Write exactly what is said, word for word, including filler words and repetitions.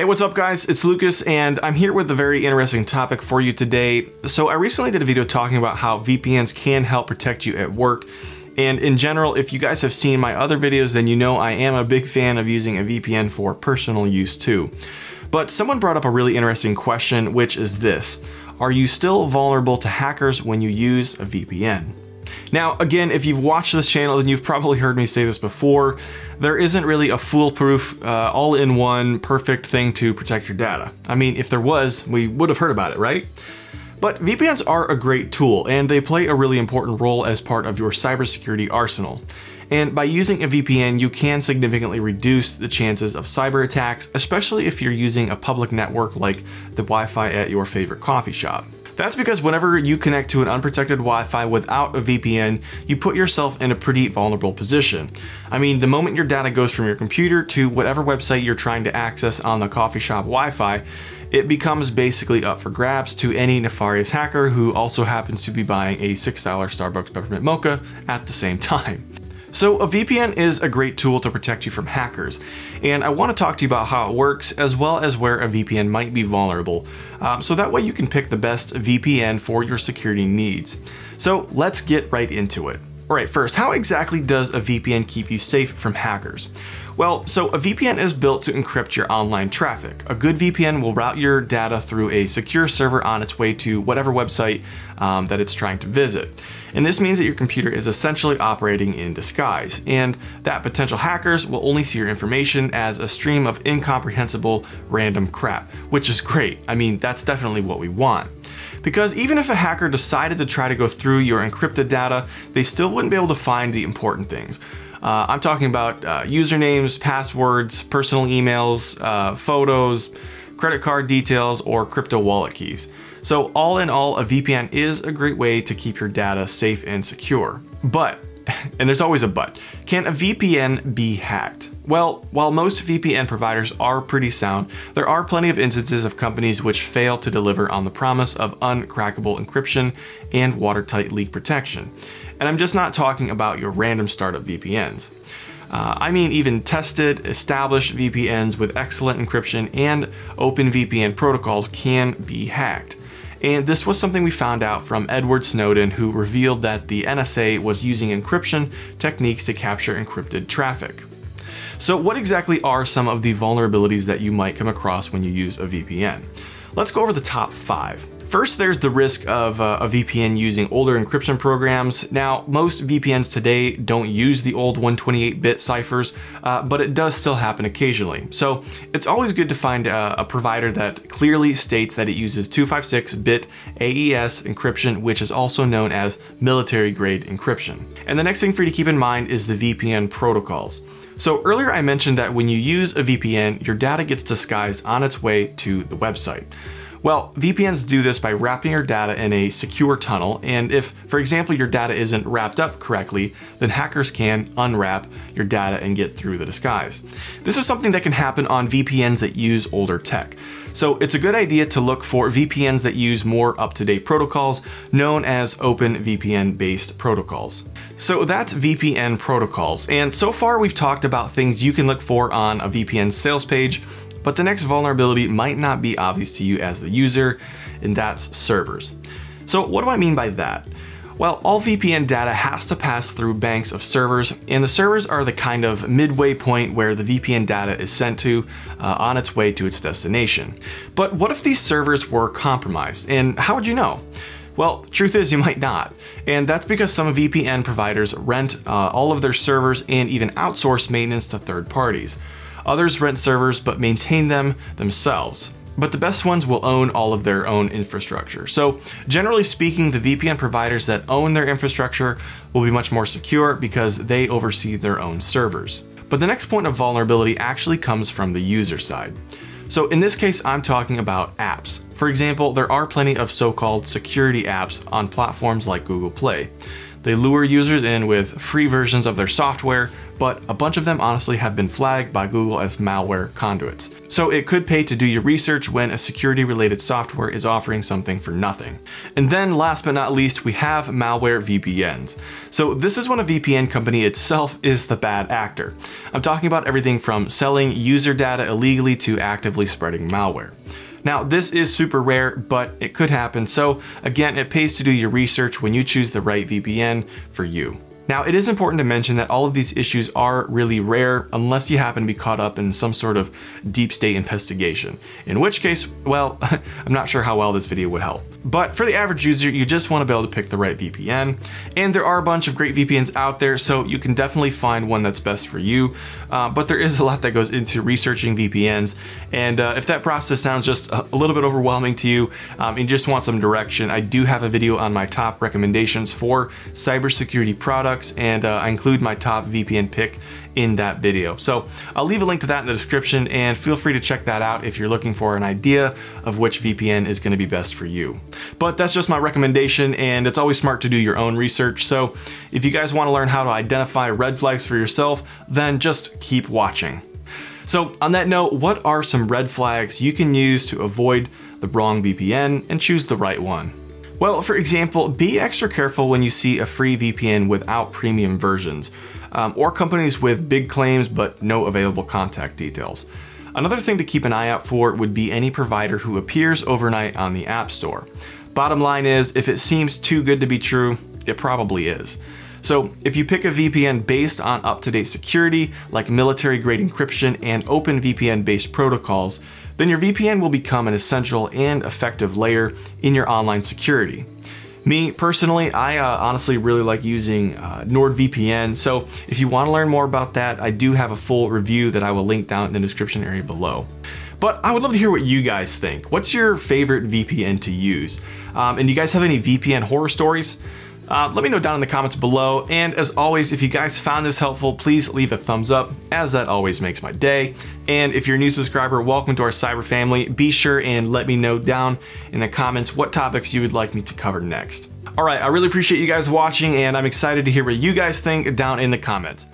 Hey, what's up guys? It's Lucas and I'm here with a very interesting topic for you today. So I recently did a video talking about how V P Ns can help protect you at work. And in general, if you guys have seen my other videos, then you know I am a big fan of using a V P N for personal use too. But someone brought up a really interesting question, which is this: are you still vulnerable to hackers when you use a V P N? Now, again, if you've watched this channel, then you've probably heard me say this before. There isn't really a foolproof, uh, all-in-one, perfect thing to protect your data. I mean, if there was, we would have heard about it, right? But V P Ns are a great tool, and they play a really important role as part of your cybersecurity arsenal. And by using a V P N, you can significantly reduce the chances of cyber attacks, especially if you're using a public network like the Wi-Fi at your favorite coffee shop. That's because whenever you connect to an unprotected Wi-Fi without a V P N, you put yourself in a pretty vulnerable position. I mean, the moment your data goes from your computer to whatever website you're trying to access on the coffee shop Wi-Fi, it becomes basically up for grabs to any nefarious hacker who also happens to be buying a six dollar Starbucks peppermint mocha at the same time. So a V P N is a great tool to protect you from hackers, and I want to talk to you about how it works as well as where a V P N might be vulnerable, um, so that way you can pick the best V P N for your security needs. So let's get right into it. All right, first, how exactly does a V P N keep you safe from hackers? Well, so a V P N is built to encrypt your online traffic. A good V P N will route your data through a secure server on its way to whatever website um, that it's trying to visit. And this means that your computer is essentially operating in disguise, and that potential hackers will only see your information as a stream of incomprehensible random crap, which is great. I mean, that's definitely what we want. Because even if a hacker decided to try to go through your encrypted data, they still wouldn't be able to find the important things. Uh, I'm talking about uh, usernames, passwords, personal emails, uh, photos, credit card details, or crypto wallet keys. So all in all, a V P N is a great way to keep your data safe and secure. But, and there's always a but, can a V P N be hacked? Well, while most V P N providers are pretty sound, there are plenty of instances of companies which fail to deliver on the promise of uncrackable encryption and watertight leak protection. And I'm just not talking about your random startup V P Ns. Uh, I mean even tested, established V P Ns with excellent encryption and OpenVPN protocols can be hacked. And this was something we found out from Edward Snowden, who revealed that the N S A was using encryption techniques to capture encrypted traffic. So what exactly are some of the vulnerabilities that you might come across when you use a V P N? Let's go over the top five. First, there's the risk of uh, a V P N using older encryption programs. Now, most V P Ns today don't use the old one twenty-eight bit ciphers, uh, but it does still happen occasionally. So it's always good to find a, a provider that clearly states that it uses two fifty-six bit A E S encryption, which is also known as military-grade encryption. And the next thing for you to keep in mind is the V P N protocols. So earlier I mentioned that when you use a V P N, your data gets disguised on its way to the website. Well, V P Ns do this by wrapping your data in a secure tunnel, and if, for example, your data isn't wrapped up correctly, then hackers can unwrap your data and get through the disguise. This is something that can happen on V P Ns that use older tech. So it's a good idea to look for V P Ns that use more up-to-date protocols, known as OpenVPN-based protocols. So that's V P N protocols, and so far we've talked about things you can look for on a V P N sales page, but the next vulnerability might not be obvious to you as the user, and that's servers. So what do I mean by that? Well, all V P N data has to pass through banks of servers, and the servers are the kind of midway point where the V P N data is sent to uh, on its way to its destination. But what if these servers were compromised, and how would you know? Well, truth is you might not, and that's because some V P N providers rent uh, all of their servers and even outsource maintenance to third parties. Others rent servers but maintain them themselves. But the best ones will own all of their own infrastructure. So generally speaking, the V P N providers that own their infrastructure will be much more secure because they oversee their own servers. But the next point of vulnerability actually comes from the user side. So in this case, I'm talking about apps. For example, there are plenty of so-called security apps on platforms like Google Play. They lure users in with free versions of their software, but a bunch of them honestly have been flagged by Google as malware conduits. So it could pay to do your research when a security-related software is offering something for nothing. And then last but not least, we have malware V P Ns. So this is when a V P N company itself is the bad actor. I'm talking about everything from selling user data illegally to actively spreading malware. Now, this is super rare, but it could happen. So again, it pays to do your research when you choose the right V P N for you. Now, it is important to mention that all of these issues are really rare unless you happen to be caught up in some sort of deep state investigation, in which case, well, I'm not sure how well this video would help. But for the average user, you just want to be able to pick the right V P N, and there are a bunch of great V P Ns out there, so you can definitely find one that's best for you. Uh, but there is a lot that goes into researching V P Ns, and uh, if that process sounds just a little bit overwhelming to you um, and you just want some direction, I do have a video on my top recommendations for cybersecurity products, and uh, I include my top V P N pick in that video. So I'll leave a link to that in the description, and feel free to check that out if you're looking for an idea of which V P N is going to be best for you. But that's just my recommendation, and it's always smart to do your own research. So if you guys want to learn how to identify red flags for yourself, then just keep watching. So on that note, what are some red flags you can use to avoid the wrong V P N and choose the right one? Well, for example, be extra careful when you see a free V P N without premium versions, um, or companies with big claims but no available contact details. Another thing to keep an eye out for would be any provider who appears overnight on the App Store. Bottom line is, if it seems too good to be true, it probably is. So if you pick a V P N based on up-to-date security, like military-grade encryption and Open V P N-based protocols, then your V P N will become an essential and effective layer in your online security. Me, personally, I uh, honestly really like using uh, NordVPN, so if you want to learn more about that, I do have a full review that I will link down in the description area below. But I would love to hear what you guys think. What's your favorite V P N to use? Um, and do you guys have any V P N horror stories? Uh, let me know down in the comments below, and as always, if you guys found this helpful, please leave a thumbs up, as that always makes my day. And if you're a new subscriber, welcome to our cyber family. Be sure and let me know down in the comments what topics you would like me to cover next. All right, I really appreciate you guys watching, and I'm excited to hear what you guys think down in the comments.